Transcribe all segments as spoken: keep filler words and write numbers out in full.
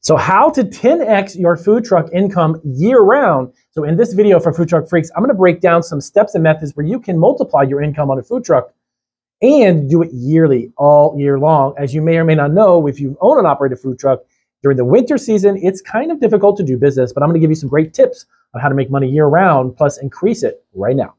So how to ten X your food truck income year round. So in this video for Food Truck Freaks, I'm going to break down some steps and methods where you can multiply your income on a food truck and do it yearly, all year long. As you may or may not know, if you own and operate a food truck, during the winter season, it's kind of difficult to do business, but I'm going to give you some great tips on how to make money year round, plus increase it right now.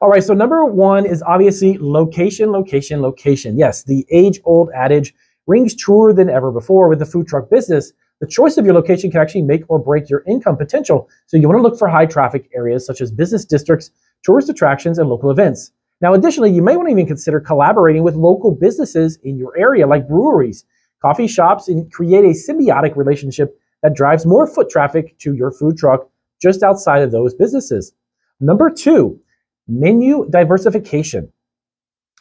All right, so number one is obviously location, location, location. Yes, the age-old adage rings truer than ever before with the food truck business. The choice of your location can actually make or break your income potential. So you want to look for high traffic areas such as business districts, tourist attractions, and local events. Now, additionally, you may want to even consider collaborating with local businesses in your area, like breweries, coffee shops, and create a symbiotic relationship that drives more foot traffic to your food truck just outside of those businesses. Number two, menu diversification.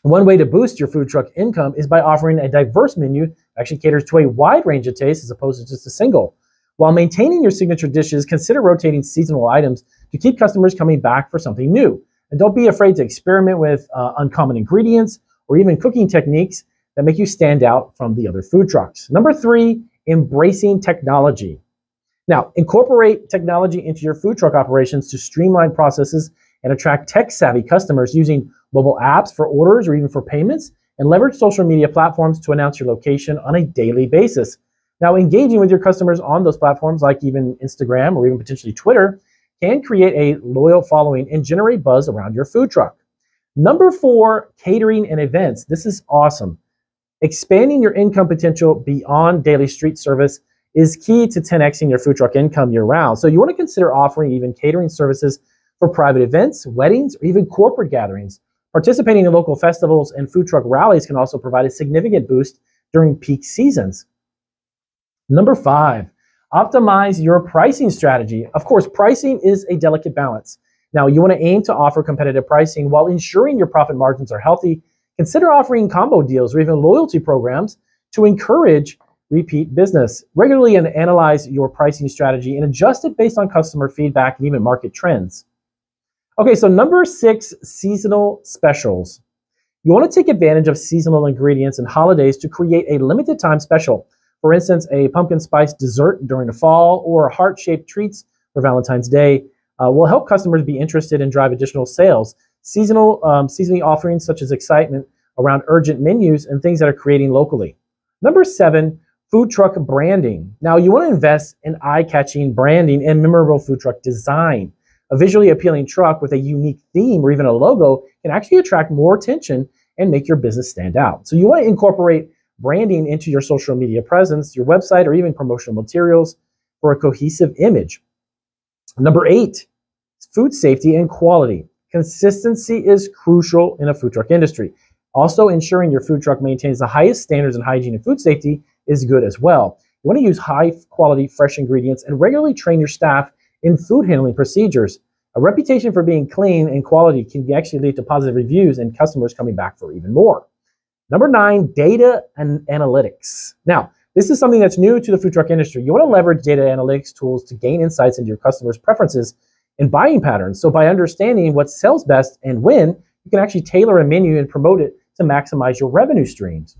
One way to boost your food truck income is by offering a diverse menu that actually caters to a wide range of tastes as opposed to just a single. While maintaining your signature dishes, consider rotating seasonal items to keep customers coming back for something new. And don't be afraid to experiment with uh, uncommon ingredients or even cooking techniques that make you stand out from the other food trucks. Number three, embracing technology. Now, incorporate technology into your food truck operations to streamline processes and attract tech-savvy customers using mobile apps for orders or even for payments, and leverage social media platforms to announce your location on a daily basis. Now, engaging with your customers on those platforms, like even Instagram or even potentially Twitter, can create a loyal following and generate buzz around your food truck. Number four, catering and events. This is awesome. Expanding your income potential beyond daily street service is key to ten Xing your food truck income year round. So you want to consider offering even catering services for private events, weddings, or even corporate gatherings. Participating in local festivals and food truck rallies can also provide a significant boost during peak seasons. Number five, optimize your pricing strategy. Of course, pricing is a delicate balance. Now, you want to aim to offer competitive pricing while ensuring your profit margins are healthy. Consider offering combo deals or even loyalty programs to encourage repeat business. Regularly and analyze your pricing strategy and adjust it based on customer feedback and even market trends. Okay, so number six, seasonal specials. You want to take advantage of seasonal ingredients and holidays to create a limited time special. For instance, a pumpkin spice dessert during the fall or heart-shaped treats for Valentine's Day uh, will help customers be interested and drive additional sales. Seasonal, um, seasonally offerings such as excitement around urgent menus and things that are creating locally. Number seven, food truck branding. Now, you want to invest in eye-catching branding and memorable food truck design. A visually appealing truck with a unique theme or even a logo can actually attract more attention and make your business stand out. So you want to incorporate branding into your social media presence, your website, or even promotional materials for a cohesive image. Number eight, food safety and quality. Consistency is crucial in a food truck industry. Also, ensuring your food truck maintains the highest standards in hygiene and food safety is good as well. You want to use high quality fresh ingredients and regularly train your staff in food handling procedures. A reputation for being clean and quality can actually lead to positive reviews and customers coming back for even more. Number nine, data and analytics. Now, this is something that's new to the food truck industry. You want to leverage data analytics tools to gain insights into your customers' preferences and buying patterns. So by understanding what sells best and when, you can actually tailor a menu and promote it to maximize your revenue streams.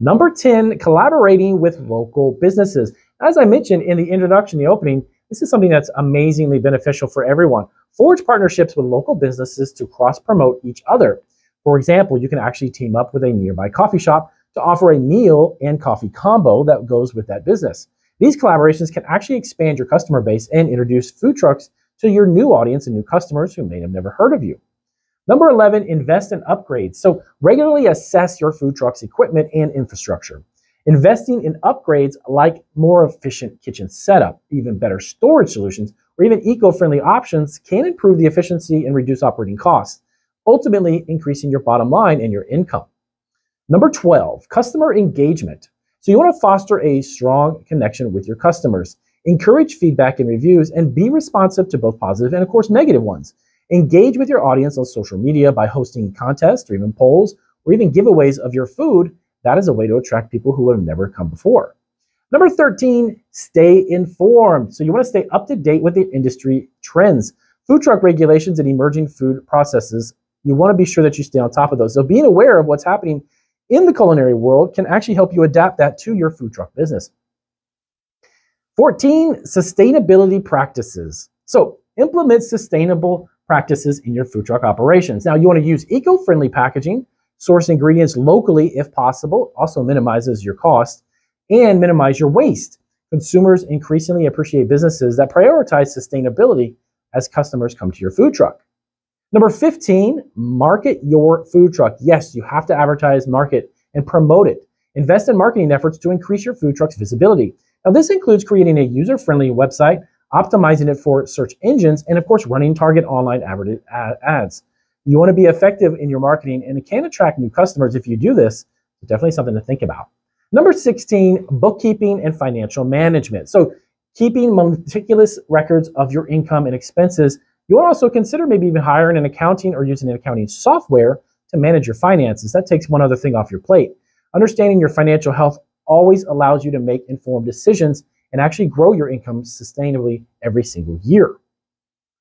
Number ten, collaborating with local businesses. As I mentioned in the introduction, the opening, this is something that's amazingly beneficial for everyone. Forge partnerships with local businesses to cross-promote each other. For example, you can actually team up with a nearby coffee shop to offer a meal and coffee combo that goes with that business. These collaborations can actually expand your customer base and introduce food trucks to your new audience and new customers who may have never heard of you. Number eleven, invest in upgrades. So regularly assess your food truck's equipment and infrastructure. Investing in upgrades like more efficient kitchen setup, even better storage solutions, or even eco-friendly options can improve the efficiency and reduce operating costs, ultimately increasing your bottom line and your income. Number twelve, customer engagement. So you want to foster a strong connection with your customers. Encourage feedback and reviews and be responsive to both positive and, of course, negative ones. Engage with your audience on social media by hosting contests or even polls or even giveaways of your food. That is a way to attract people who would have never come before. Number thirteen, stay informed. So you want to stay up to date with the industry trends, food truck regulations, and emerging food processes. You want to be sure that you stay on top of those. So being aware of what's happening in the culinary world can actually help you adapt that to your food truck business. fourteen, sustainability practices. So implement sustainable practices in your food truck operations. Now, you want to use eco-friendly packaging, source ingredients locally if possible, also minimizes your cost, and minimize your waste. Consumers increasingly appreciate businesses that prioritize sustainability as customers come to your food truck. Number fifteen, market your food truck. Yes, you have to advertise, market, and promote it. Invest in marketing efforts to increase your food truck's visibility. Now, this includes creating a user-friendly website, optimizing it for search engines, and of course, running target online ads. You want to be effective in your marketing, and it can attract new customers if you do this. It's definitely something to think about. Number sixteen, bookkeeping and financial management. So keeping meticulous records of your income and expenses. You want to also consider maybe even hiring an accounting or using an accounting software to manage your finances. That takes one other thing off your plate. Understanding your financial health always allows you to make informed decisions and actually grow your income sustainably every single year.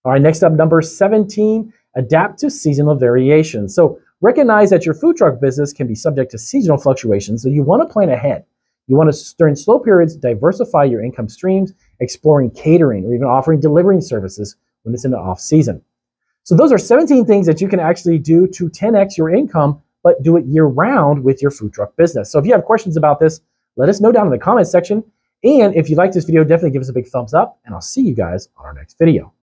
All right, next up, number seventeen, adapt to seasonal variations. So recognize that your food truck business can be subject to seasonal fluctuations, so you want to plan ahead. You want to, during slow periods, diversify your income streams, exploring catering or even offering delivering services when it's in the off season. So those are seventeen things that you can actually do to ten X your income, but do it year round with your food truck business. So if you have questions about this, let us know down in the comments section. And if you like this video, definitely give us a big thumbs up, and I'll see you guys on our next video.